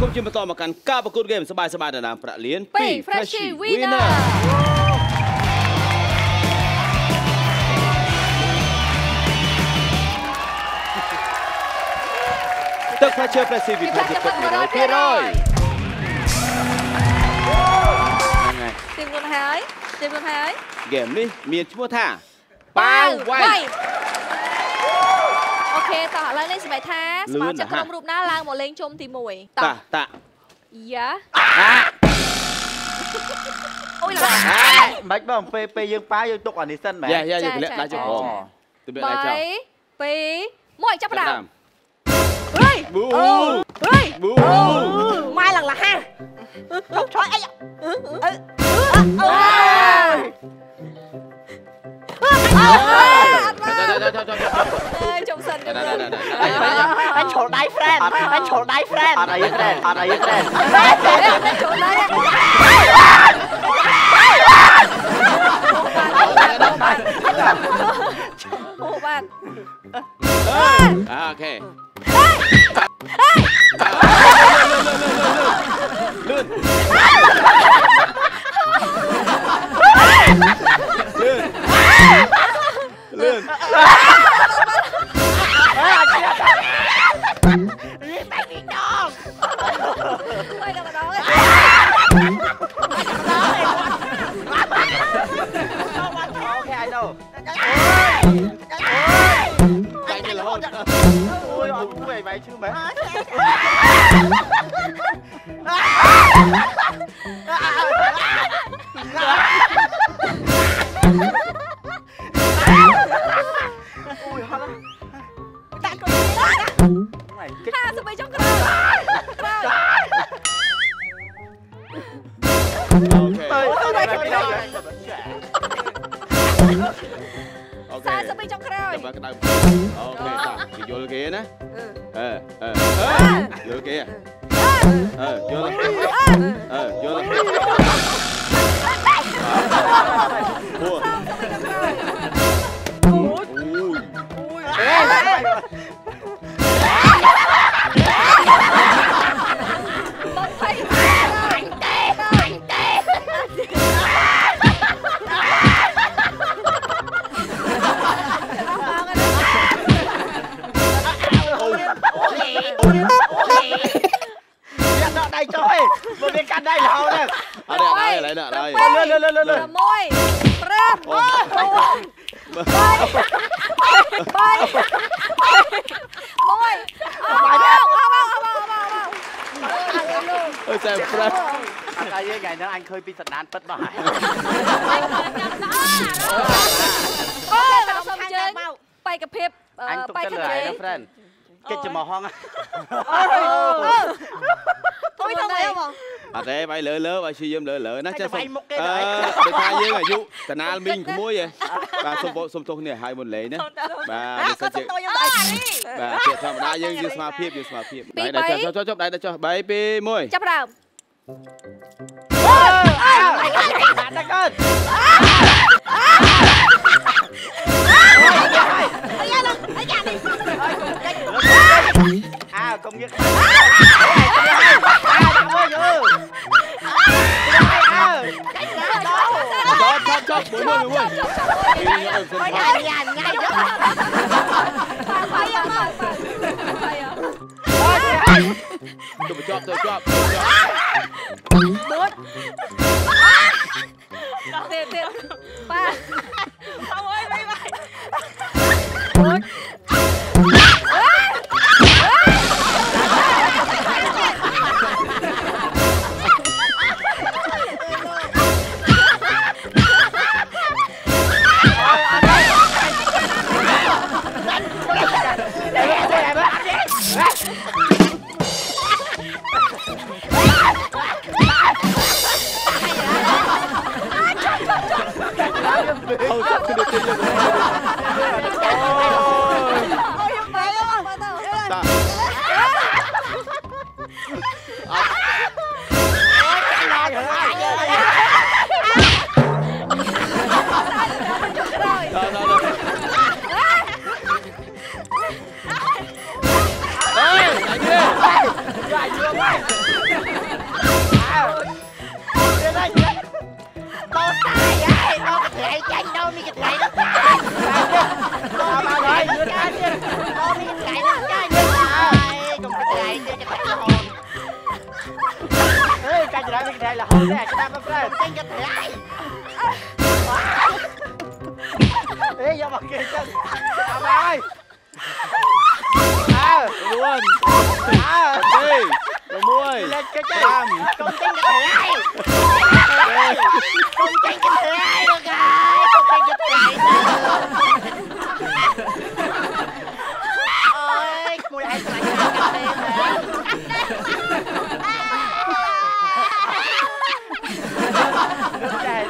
คุณจิมต่อมากันก้าวประกวดเกมสบายๆแต่นางประเลียนปี Freshie Winner ตึก Freshie Freshie Winner จะเป็นอะไรพี่ร้อยทีมคนไทยเกมนี้มีชั่วท่าป้าวไวโอเคต่อเล่นในสมัยท้าสมัยจะกลมรูปหน้าล่างหมดเล่นชมทีมวยตะยะโอ้ยล่ะแม็กบอกไปยังป้ายังตกอันนี้สั้นไหมยังไปเล่นได้จังหวะไปมวยจับดาบเฮ้ยบูเฮ้ยบูไม่หลังละฮะตกช้อยไอ้anh chọn đại friend anh chọn đại ô bạn ok lươn lươnยืมเลยนะจะไปมุกได้ไหมไปทายยืมอายุแต่นานมิงขโมยเลยมาสมโภสมทงเนี่ยหายหมดเลยนะมาเกิดตัวยังไงมาเกิดธรรมดายังยืมสมาเพียบไปได้ชอบได้ชอบไปปีมวยจับเราตะเกิดcông việc chóp buổi mưa đúng không? Ôi trời nhàn ngay đó. Tôi chóp Bớt. Tiền ba. Không ơi bay bay. Bớt. Why? mình đâu mi vịt gậy đó. Ba ba rồi, đưa ra đi. Ba mi vịt gậy đó chơi đi. Con vịt gậy chơi cho phải hồn. Ê, cái gì đó vịt gậy là hồn đấy, cái ta bắt ra. Tay giật lại. Ê, vô mặt kia chân. Ba ba ơi. À, luôn. À, đi. Rồi muôi. Lên chơi chơi. Con chân vịt gậy. Con chân vịt gậy rồi kìa. Ôi, cô lại xoay xoay cà phê hả? Trời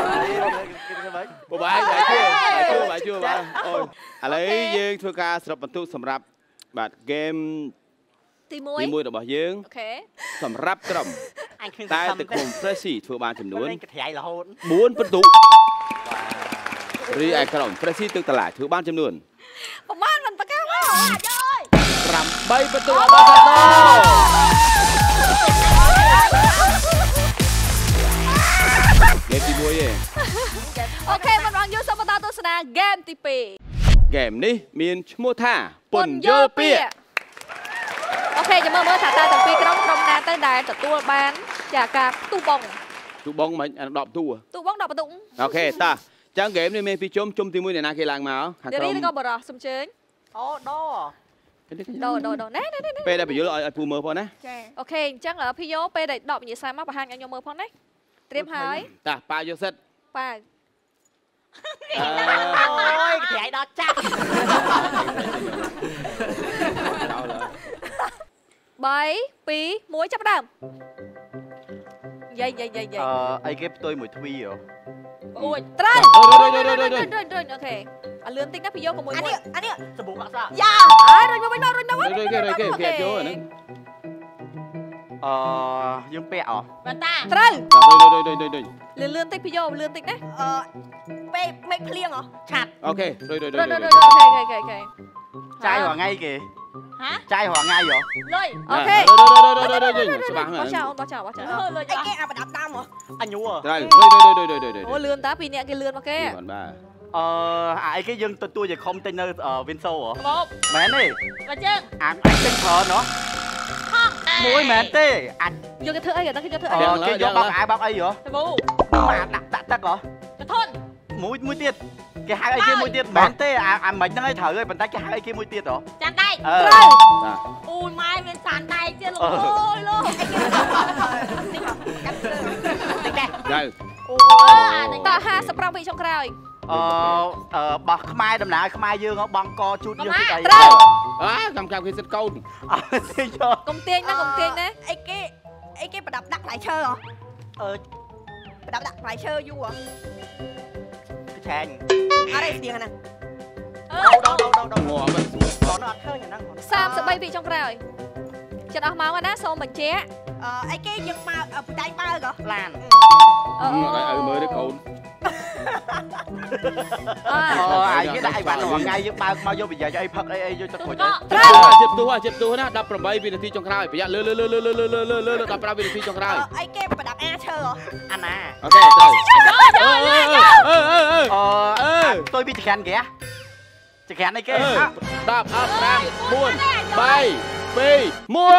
ơi. Bộ bạn, bạn chưa bạn? Ôi, à lấy dương thua ca sập bắn thuốc sầm rập. Bạn game tí muối được bảo dương. Sầm rập cầm. Tai từ cùng Fresh thua bạn chấm đuối. Muốn phân tụ. Ri ai cầm Fresh từ từ lại thua bạn chấm đuối. Bóng bóng lần bắt cao quá hả? Rầm bay phân tụ ba phân tụ. Game tí muối vậy. Ok, bạn Hoàng Dương Sapa Tato Sena game tí pì. Game này miền mua thả bẩn dơ pì. Ok, giờ mơ mơ thả ta từng pì trong trong đá tới đá chặt tua bán giả cả tu bông mà anh đọp tu à? Tu bông đọp bẩn tụng. Ok, ta trang game này miền phi chôm chôm tí muối này na kia làng mà hả? Để đi nó bờ rồi, sum chén. Ô đo. Đo nè nè nè. Pê đây bị dữ rồi, anh phù mơ phòn nè. Ok, trang ở phi vô pê đây đọp như sai mắt và hàng anh nhôm mơ phòn đấy. Tiêm hái. Ta pa vô set. Pa. Ôi, cái đó chắc. Bảy, pí, muối chấp đam. Vậy. Ai ghép tôi một thui rồi. Ui, trai. Rồi. Ok. Anh lươn tinh nắp video của muối. Anh đi. Sờ bụng bạn sao? Dạ. Rồi. Dương pẹo hả? Bạn ta. Trai. Rồi. Lươn tinh video, lươn tinh đấy. Mẹ pleang hả? Chặt. Ok, rồi. Trai hỏa ngay kìa. Hả? Trai hỏa ngay rồi. Rồi. Ok. Rồi. Anh kia à, bà đạp tam hả? Anh nhú à? Rồi. Ôi lươn tá pì nè, cái lươn mà kia. Ai cái dân tôi về không tên ở Vinh Sâu hả? Một. Mẹ này. Bà chân. Anh tên thờ nữa. Không. Mũi mẹ tê. Anh. Vô cái thơ ấy kìa, cái thơ ấy. Cái vô bóc ai hả? Bố. Mà đặt tắc hả? Thôn. Mũi tiệt. Cái hai ai kia mũi tiệt bán tê à mình đang ấy thở rồi, bàn tay cái hai ai kia mũi tiệt hả? Sàn tay. Ui mai mình sàn tay chưa luôn. Ôi luôn. Anh kia mình đọc. Tính đây. Rồi. Tờ ha sắp rong vị trong cài. Bà khmai đầm nạ khmai dương hả? Băng co chút dương cái cây. Rồi. Á, cầm cao khi xích câu. Công tiên đấy. Ai kia bà đập đắc lại chơi hả? Bà đập đắc lại chơi vô hả? Chàng. Ở đây tiền nè. Đâu. Ngồi bên xuống. Còn nó thơ nhỉ năng. Sam sẽ bay vị trong rồi. Chặt áo máu anh á, xô mình ché. Ai cái giật mà đánh ba rồi. Làn. Mới đấy cậu. Ai cái đại bản hoàng ngay giật ba mau vô bây giờ cho ai phật ai vô cho khỏi chết. Chụp tua nè. Đập 8 vị trí trong rồi. Bây giờ lơ đập 8 vị trí trong rồi. Ai cái mà đập a chơi rồi. Anh à. Ok rồi. Tôi bị chèn kìa. Chèn này kia. Đập 5 4 7 Pi muối.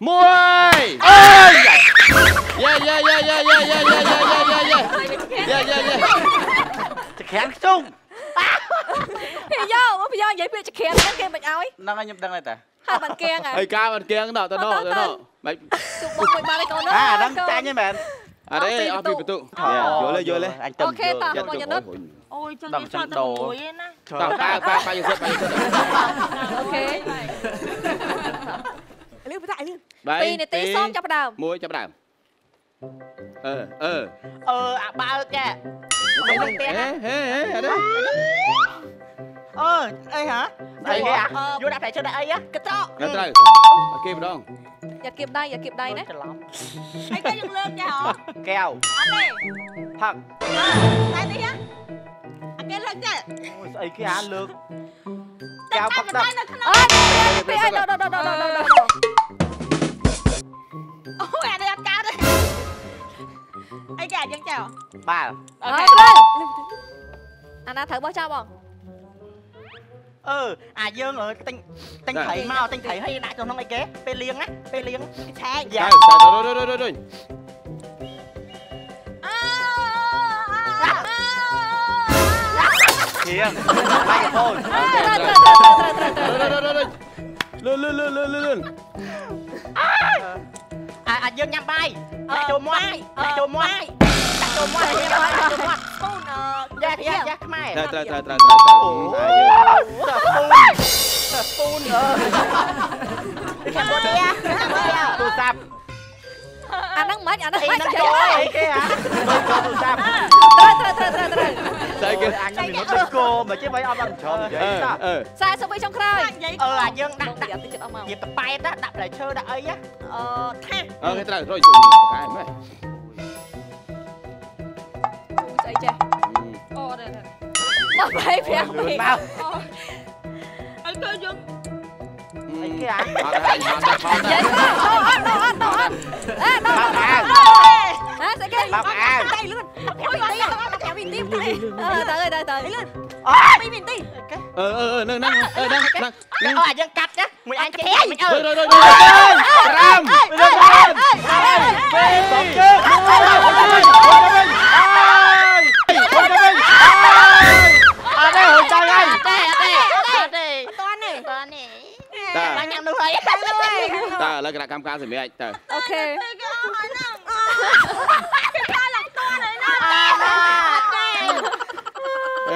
Muối. Yeah. Chặt kén chung. Phi vô vậy phi chặt kén nó kia mình ao ấy. Năng anh nhầm đăng này ta. Hai bàn kia à. Ai ca bàn kia nó. Mày. Chụp bông mày ba lấy con nó. À đang tranh với mẹ. À đấy, phi bị tụ. Vô lên. Anh Tâm. Ok ta không còn nhận đất. Ôi chân như sao tao muối ấy na. Ba giờ. Ok. Lưu phải tại lưu. Phi này tí xóm cho bắt đầu. Muối cho bắt đầu. Ba kìa. Ê hả? Đây kìa. Vô đạp lại cho đại ấy á. Cái trọ. Cái trọ. Kịp đâu? Dạ kịp đây, nè. Anh cái dựng lương kìa hả? Kèo. Anh đi. Thật. Tại tí á. Anh cái lương kìa. Ôi ấy kìa lương. Kèo bắt đập. Ê, đâu. Ôi anh đây anh cao đây. Anh chà chân chào ba ok anh thử bó sao không à dương ơi tanh thầy mau tanh thầy hay đã cho nó ngay kế pe liêng á sai dạ rồi Kiêng. Bay thôi. Lươn lươn lươn lươn lươn. À Dương nhắm bay. Đặt đồ moai. Đặt đồ moai. Đặt đồ moai. Đặt đồ moai. Không nợ. Dạ dạ dạ mai. Trời trời trời trời trời. Phun. Phun. Tôi sập. Anh đang mất chơi kia hả? Tôi sập. Trời. Tại kìa ăn nó tới cô mà chứ mấy ông ăn trộm vậy sao? Sao xong đi trong khơi. À Dương đặt dịp tập bay đó, đặt lại chơi đã ấy á. Tha. Cái trời rồi cái em ơi. Chạy chạy. Đây nè. Mà phải phèo đi. Anh coi Dương. Cái kia ăn. Vậy sao? Ăn. Ê đâu. Hả sẽ kia. Ăn đây luôn. Mình tim đi. Tới đi luôn. Ôi, mình tim. Đang. Ờ Dương cắt nhá. Mình ăn cái thẻ mình ơi. Rồi. Ram.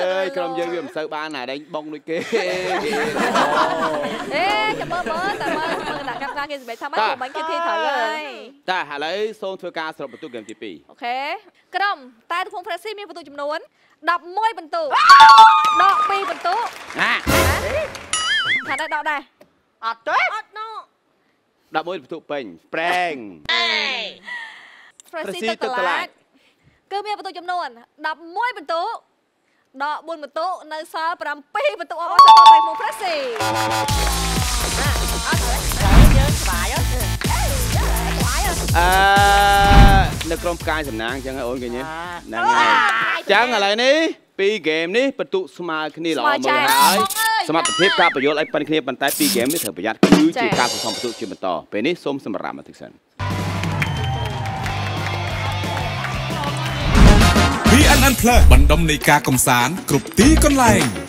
Ê, không dây dùm sơ ba này đánh bông đôi kia. Ê, cảm ơn bớt, cảm ơn đã gặp ra kia bánh thăm mắt của bánh kia thi thở rồi. Ta, hả lấy xôn thua ca sổ bật tụ gồm tipi. Ok. Cơ đồng, ta không phát xí miên bật tụ chùm nốn. Đọc môi bật tụ. Đọc pi bật tụ. Nà. Thả đây, đọc đây. Ọt tuyết. Ọt nụ. Đọc môi bật tụ bình. Prank. Ê. Phát xí tức lạc. Cơ miên bật tụ chùm nốn. Đọc môi bật tụ. Đó, buồn một tụ, nơi xa, bà đàm pi một tụ, bà sẽ tụ tay một phát xì. Nó không cài sầm nàng chẳng hả ổn kìa nhé. Chẳng hả lại ní, pi game ní, bà tụ smile khá ní lọ mơ hả. Sama tập hiếp ca bà dốt lại bánh khá ní bàn tay pi game ní thở bà giác. Cứ chỉ ca phụ xong bà tụ chuyên bà to. Bên ní, xôm xâm bà rạm mà thực sẵn. Anh ăn thơ, bắn đông này ca công sản, cục tí con lành.